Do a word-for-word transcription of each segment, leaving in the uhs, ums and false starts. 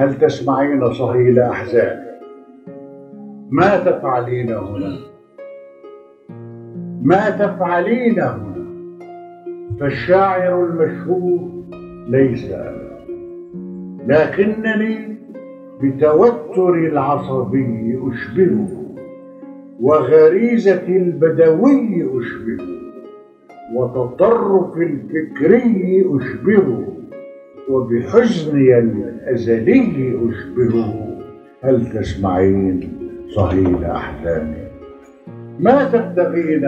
هل تسمعين صهيل أحزان؟ ما تفعلين هنا؟ ما تفعلين هنا؟ فالشاعر المشهور ليس أنا، لكنني بتوتر العصبي أشبهه، وغريزة البدوي أشبهه، وتطرف الفكري أشبهه، وبحزني الأزلي أشبهه. هل تسمعين صهيل أحزاني؟ ما تبتغين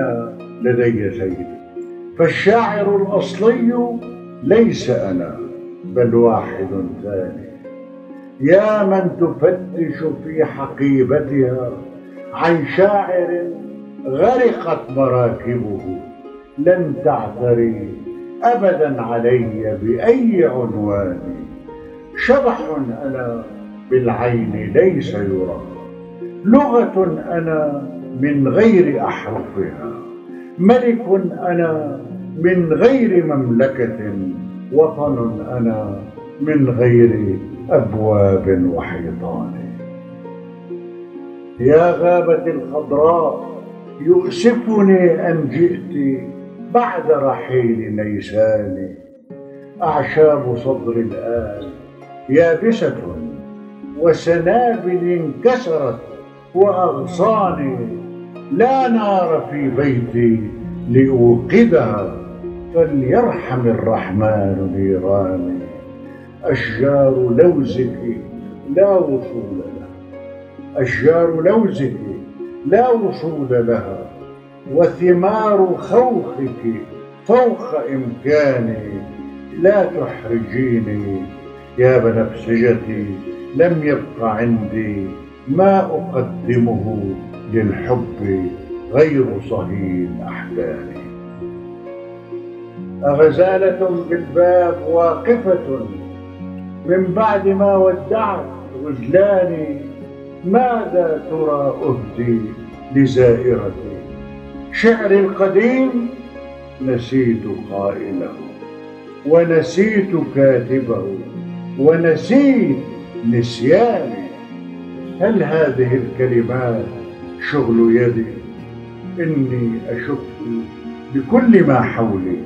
لدي سيدي؟ فالشاعر الأصلي ليس أنا بل واحد ثاني. يا من تفتش في حقيبتها عن شاعر غرقت مراكبه، لن تعثري أبدا علي بأي عنوان. شبح أنا بالعين ليس يرى، لغة أنا من غير أحرفها، ملك أنا من غير مملكة، وطن أنا من غير أبواب وحيطان. يا غابة الخضراء يؤسفني أن جئت بعد رحيل نيساني. أعشاب صدري الآن يابسة وسنابل انكسرت وأغصاني، لا نار في بيتي لأوقدها، فليرحم الرحمن نيراني. أشجار لوزك لا وصول لها، أشجار لوزك لا وصول لها، وثمار خوخك فوق إمكاني. لا تحرجيني يا بنفسجتي، لم يبق عندي ما أقدمه للحب غير صهيل أحزاني. أغزالة بالباب واقفة من بعد ما ودعت غزلاني، ماذا ترى أهدي لزائرتي؟ شعري القديم نسيت قائله، ونسيت كاتبه، ونسيت نسياني. هل هذه الكلمات شغل يدي؟ إني أشك بكل ما حولي،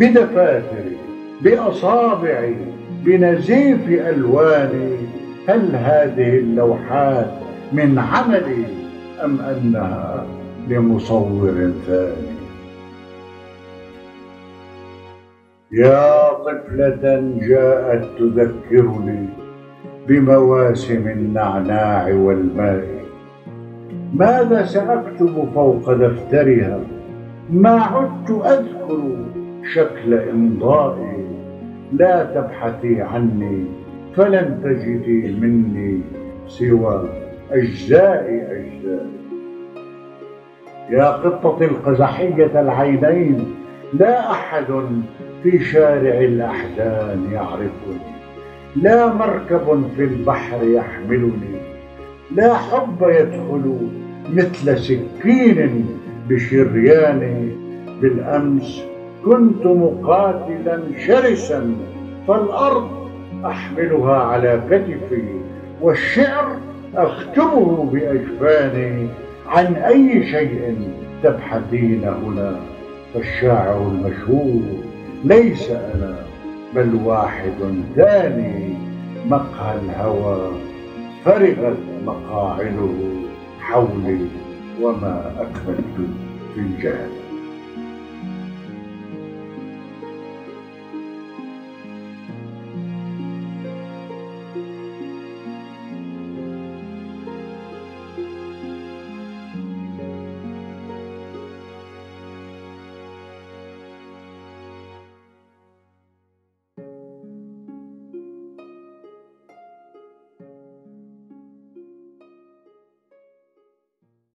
بدفاتري، بأصابعي، بنزيف ألواني. هل هذه اللوحات من عملي أم أنها لمصور ثاني؟ يا طفلة جاءت تذكرني بمواسم النعناع والماء، ماذا سأكتب فوق دفترها؟ ما عدت أذكر شكل إمضائي. لا تبحثي عني فلن تجدي مني سوى أجزاء أجزاء. يا قطة القزحية العينين، لا أحد في شارع الأحزان يعرفني، لا مركب في البحر يحملني، لا حب يدخل مثل سكين بشرياني. بالأمس كنت مقاتلا شرسا، فالأرض أحملها على كتفي، والشعر أختمه بأجفاني. عن أي شيء تبحثين هنا؟ فالشاعر المشهور ليس أنا بل واحد ثاني. مقهى الهوى فرغت مقاعده حولي، وما أكملت في الجهل.